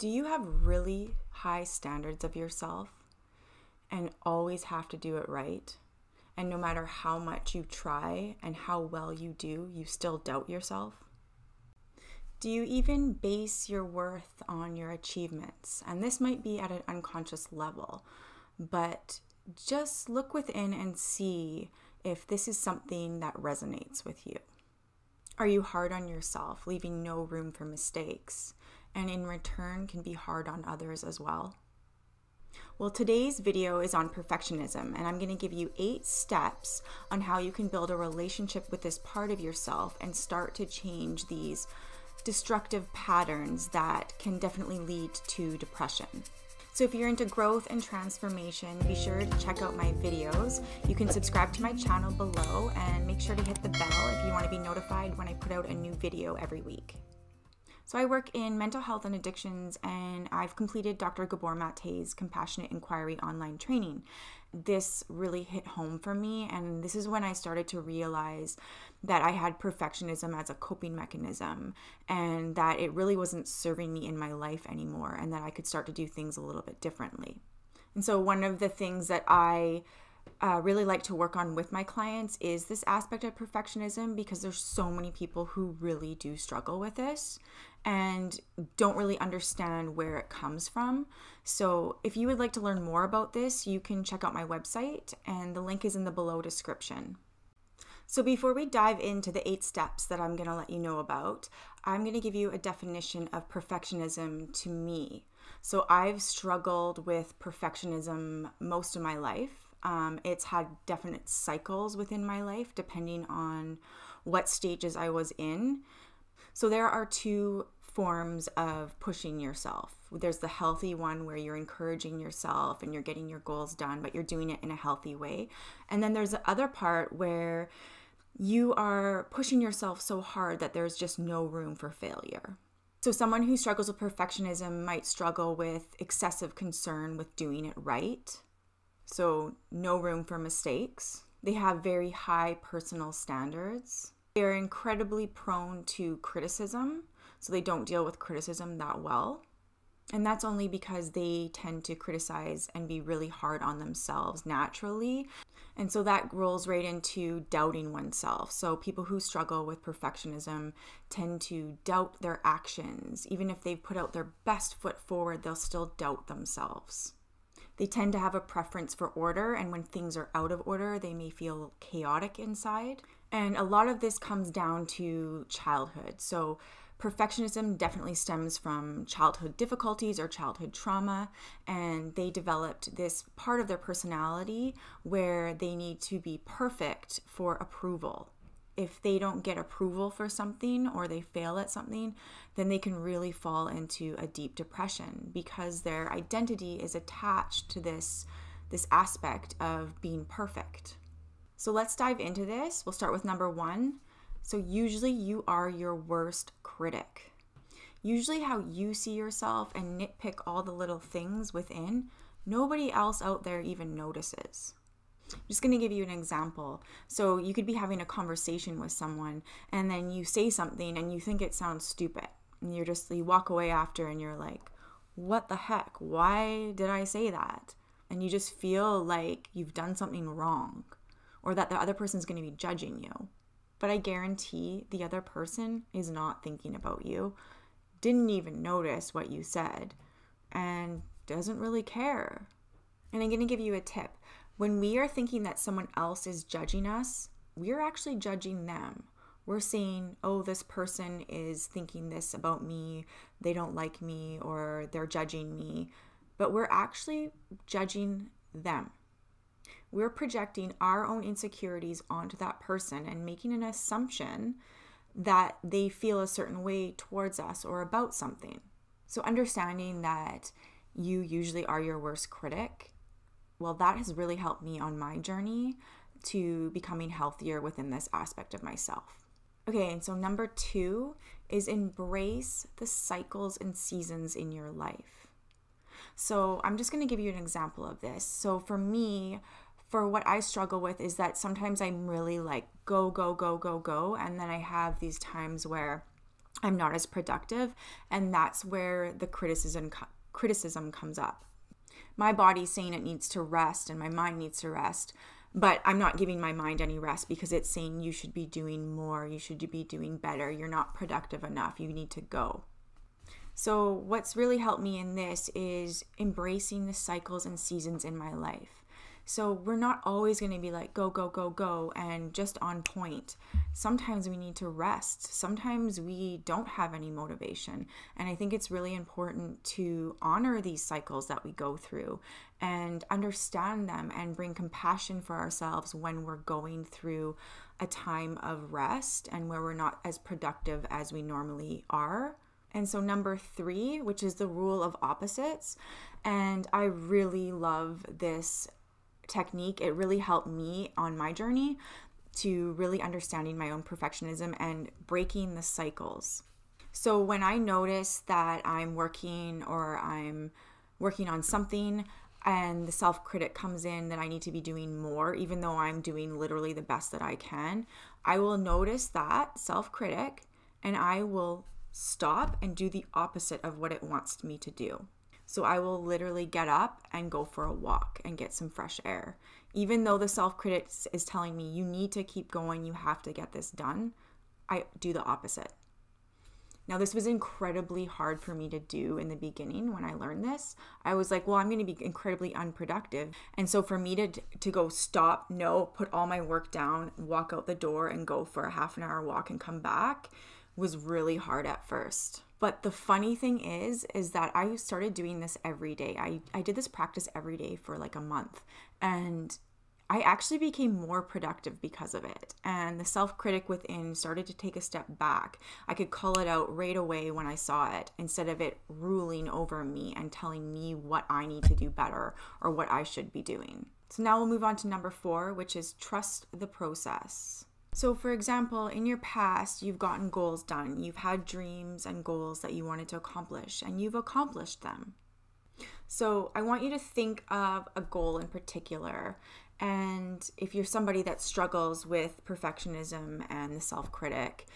Do you have really high standards of yourself and always have to do it right? And no matter how much you try and how well you do, you still doubt yourself? Do you even base your worth on your achievements? And this might be at an unconscious level, but just look within and see if this is something that resonates with you. Are you hard on yourself, leaving no room for mistakes, and in return can be hard on others as well? Well, today's video is on perfectionism, and I'm going to give you 8 steps on how you can build a relationship with this part of yourself and start to change these destructive patterns that can definitely lead to depression. So if you're into growth and transformation, be sure to check out my videos. You can subscribe to my channel below and make sure to hit the bell if you want to be notified when I put out a new video every week. So I work in mental health and addictions, and I've completed Dr. Gabor Maté's Compassionate Inquiry online training. This really hit home for me, and this is when I started to realize that I had perfectionism as a coping mechanism and that it really wasn't serving me in my life anymore, and that I could start to do things a little bit differently. And so one of the things that I really like to work on with my clients is this aspect of perfectionism, because there's so many people who really do struggle with this and don't really understand where it comes from. So if you would like to learn more about this, you can check out my website, and the link is in the below description. So before we dive into the 8 steps that I'm going to let you know about, I'm going to give you a definition of perfectionism to me. So I've struggled with perfectionism most of my life. It's had definite cycles within my life depending on what stages I was in. So there are 2 forms of pushing yourself. There's the healthy one where you're encouraging yourself and you're getting your goals done, but you're doing it in a healthy way. And then there's the other part where you are pushing yourself so hard that there's just no room for failure. So someone who struggles with perfectionism might struggle with excessive concern with doing it right. So no room for mistakes. They have very high personal standards. They're incredibly prone to criticism, so they don't deal with criticism that well. And that's only because they tend to criticize and be really hard on themselves naturally. And so that rolls right into doubting oneself. So people who struggle with perfectionism tend to doubt their actions. Even if they've put out their best foot forward, they'll still doubt themselves. They tend to have a preference for order, and when things are out of order, they may feel chaotic inside. And a lot of this comes down to childhood. So perfectionism definitely stems from childhood difficulties or childhood trauma, and they developed this part of their personality where they need to be perfect for approval. If they don't get approval for something or they fail at something, then they can really fall into a deep depression because their identity is attached to this aspect of being perfect. So let's dive into this. We'll start with number 1. So usually you are your worst critic. Usually how you see yourself and nitpick all the little things within, nobody else out there even notices. I'm just going to give you an example. So you could be having a conversation with someone, and then you say something and you think it sounds stupid, and you walk away after and you're like, what the heck? Why did I say that? And you just feel like you've done something wrong or that the other person's going to be judging you. But I guarantee the other person is not thinking about you, didn't even notice what you said, and doesn't really care. And I'm going to give you a tip. When we are thinking that someone else is judging us, we're actually judging them. We're saying, oh, this person is thinking this about me, they don't like me, or they're judging me. But we're actually judging them. We're projecting our own insecurities onto that person and making an assumption that they feel a certain way towards us or about something. So understanding that you usually are your worst critic, well, that has really helped me on my journey to becoming healthier within this aspect of myself. Okay, and so number 2 is embrace the cycles and seasons in your life. So I'm just going to give you an example of this. So for me, for what I struggle with is that sometimes I'm really like go, go, go, go, go. And then I have these times where I'm not as productive, and that's where the criticism comes up. My body's saying it needs to rest and my mind needs to rest, but I'm not giving my mind any rest because it's saying you should be doing more, you should be doing better, you're not productive enough, you need to go. So what's really helped me in this is embracing the cycles and seasons in my life. So we're not always going to be like, go, go, go, go, and just on point. Sometimes we need to rest. Sometimes we don't have any motivation. And I think it's really important to honor these cycles that we go through and understand them and bring compassion for ourselves when we're going through a time of rest and where we're not as productive as we normally are. And so number 3, which is the rule of opposites. And I really love this technique. It really helped me on my journey to really understanding my own perfectionism and breaking the cycles. So when I notice that I'm working on something and the self-critic comes in that I need to be doing more, even though I'm doing literally the best that I can, I will notice that self-critic and I will stop and do the opposite of what it wants me to do. So I will literally get up and go for a walk and get some fresh air. Even though the self-critic is telling me, you need to keep going, you have to get this done, I do the opposite. Now, this was incredibly hard for me to do in the beginning when I learned this. I was like, well, I'm going to be incredibly unproductive. And so for me to go stop, no, put all my work down, walk out the door and go for a half an hour walk and come back was really hard at first. But the funny thing is that I started doing this every day. I did this practice every day for like a month, and I actually became more productive because of it. And the self-critic within started to take a step back. I could call it out right away when I saw it, instead of it ruling over me and telling me what I need to do better or what I should be doing. So now we'll move on to number 4, which is trust the process. So for example, in your past, you've gotten goals done. You've had dreams and goals that you wanted to accomplish, and you've accomplished them. So I want you to think of a goal in particular. And if you're somebody that struggles with perfectionism and the self-critic,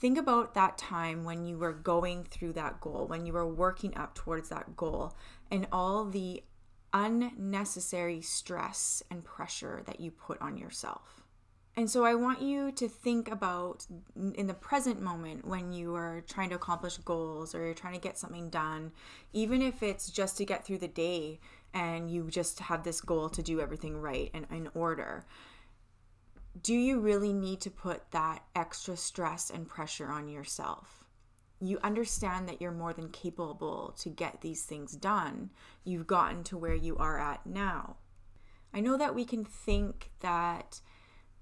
think about that time when you were going through that goal, when you were working up towards that goal, and all the unnecessary stress and pressure that you put on yourself. And so I want you to think about in the present moment when you are trying to accomplish goals or you're trying to get something done, even if it's just to get through the day and you just have this goal to do everything right and in order. Do you really need to put that extra stress and pressure on yourself? You understand that you're more than capable to get these things done. You've gotten to where you are at now. I know that we can think that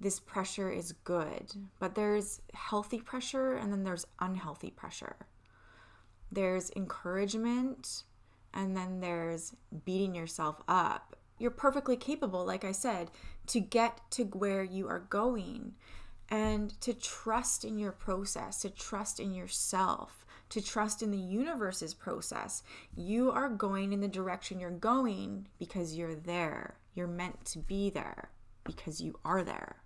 this pressure is good, but there's healthy pressure and then there's unhealthy pressure. There's encouragement and then there's beating yourself up. You're perfectly capable, like I said, to get to where you are going and to trust in your process, to trust in yourself, to trust in the universe's process. You are going in the direction you're going because you're there. You're meant to be there because you are there.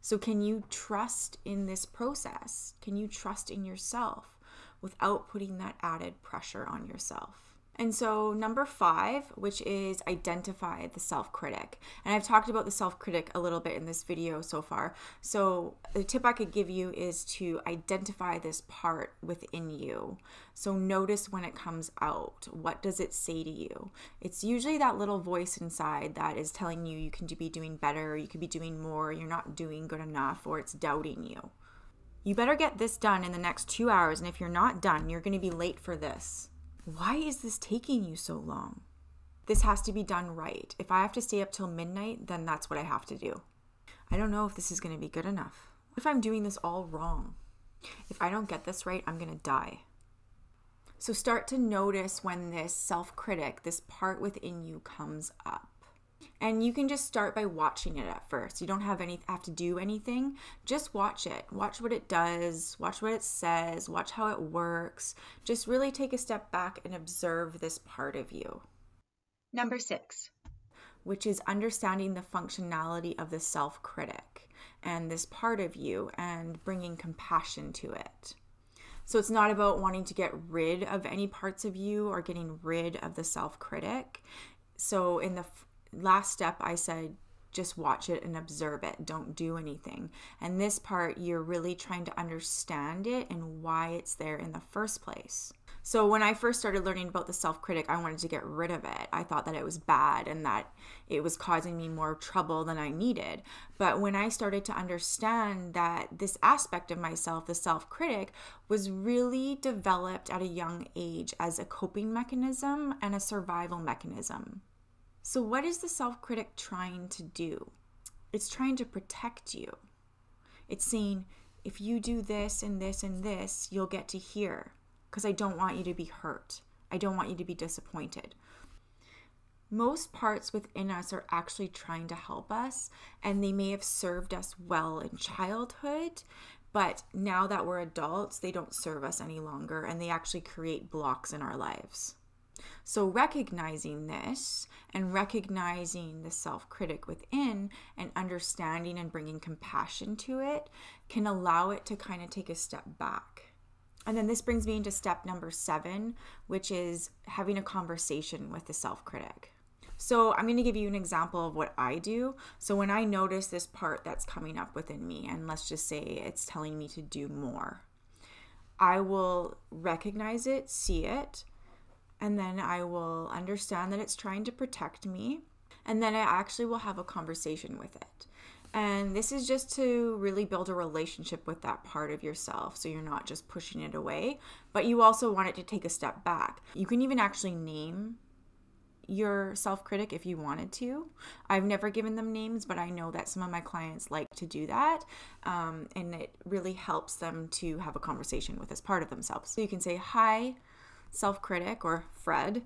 So can you trust in this process? Can you trust in yourself without putting that added pressure on yourself? And so number 5, which is identify the self-critic. And I've talked about the self-critic a little bit in this video so far. So the tip I could give you is to identify this part within you. So notice when it comes out. What does it say to you? It's usually that little voice inside that is telling you you can be doing better, you could be doing more, you're not doing good enough, or it's doubting you. You better get this done in the next 2 hours, and if you're not done, you're going to be late for this. Why is this taking you so long? This has to be done right. If I have to stay up till midnight, then that's what I have to do. I don't know if this is going to be good enough. What if I'm doing this all wrong? If I don't get this right, I'm going to die. So start to notice when this self-critic, this part within you comes up. And you can just start by watching it at first. You don't have to do anything. Just watch it. Watch what it does. Watch what it says. Watch how it works. Just really take a step back and observe this part of you. Number 6, which is understanding the functionality of the self-critic and this part of you and bringing compassion to it. So it's not about wanting to get rid of any parts of you or getting rid of the self-critic. So in the last step, I said, just watch it and observe it. Don't do anything. And this part, you're really trying to understand it and why it's there in the first place. So when I first started learning about the self-critic, I wanted to get rid of it. I thought that it was bad and that it was causing me more trouble than I needed. But when I started to understand that this aspect of myself, the self-critic, was really developed at a young age as a coping mechanism and a survival mechanism. So what is the self-critic trying to do? It's trying to protect you. It's saying, if you do this and this and this, you'll get to here, because I don't want you to be hurt. I don't want you to be disappointed. Most parts within us are actually trying to help us, and they may have served us well in childhood, but now that we're adults, they don't serve us any longer, and they actually create blocks in our lives. So recognizing this and recognizing the self-critic within and understanding and bringing compassion to it can allow it to kind of take a step back. And then this brings me into step number 7, which is having a conversation with the self-critic. So I'm going to give you an example of what I do. So when I notice this part that's coming up within me, and let's just say it's telling me to do more, I will recognize it, see it, and then I will understand that it's trying to protect me. And then I actually will have a conversation with it. And this is just to really build a relationship with that part of yourself. So you're not just pushing it away, but you also want it to take a step back. You can even actually name your self-critic if you wanted to. I've never given them names, but I know that some of my clients like to do that. And it really helps them to have a conversation with this part of themselves. So you can say, hi, self-critic, or Fred,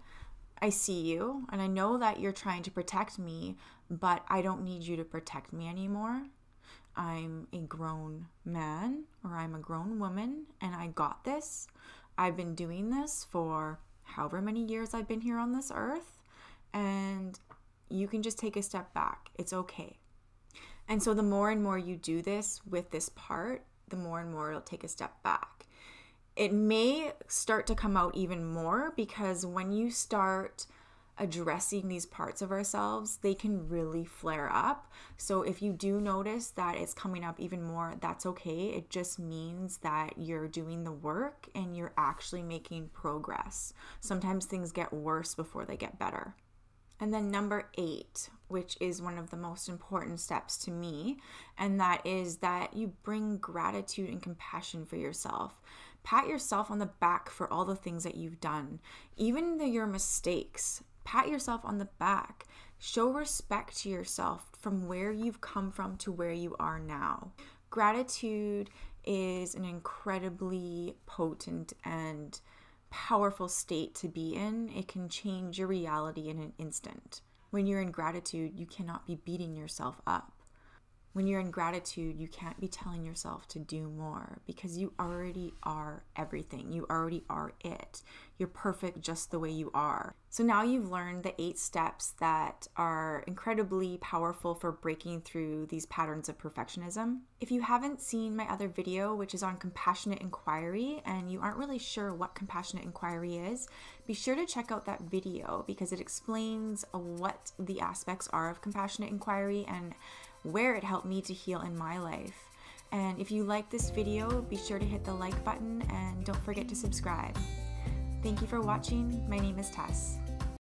I see you and I know that you're trying to protect me, but I don't need you to protect me anymore. I'm a grown man, or I'm a grown woman, and I got this. I've been doing this for however many years I've been here on this earth, and you can just take a step back. It's okay. And so the more and more you do this with this part, the more and more it'll take a step back. It may start to come out even more, because when you start addressing these parts of ourselves, they can really flare up. So if you do notice that it's coming up even more, that's okay. It just means that you're doing the work and you're actually making progress. Sometimes things get worse before they get better. And then number 8, which is one of the most important steps to me, and that is that you bring gratitude and compassion for yourself. Pat yourself on the back for all the things that you've done, even your mistakes. Pat yourself on the back. Show respect to yourself from where you've come from to where you are now. Gratitude is an incredibly potent and powerful state to be in. It can change your reality in an instant. When you're in gratitude, you cannot be beating yourself up. When you're in gratitude, you can't be telling yourself to do more, because you already are everything. You already are it. You're perfect just the way you are. So now you've learned the 8 steps that are incredibly powerful for breaking through these patterns of perfectionism. If you haven't seen my other video, which is on Compassionate Inquiry, and you aren't really sure what Compassionate Inquiry is, be sure to check out that video, because it explains what the aspects are of Compassionate Inquiry and where it helped me to heal in my life. And if you like this video, be sure to hit the like button and don't forget to subscribe. Thank you for watching. My name is Tess.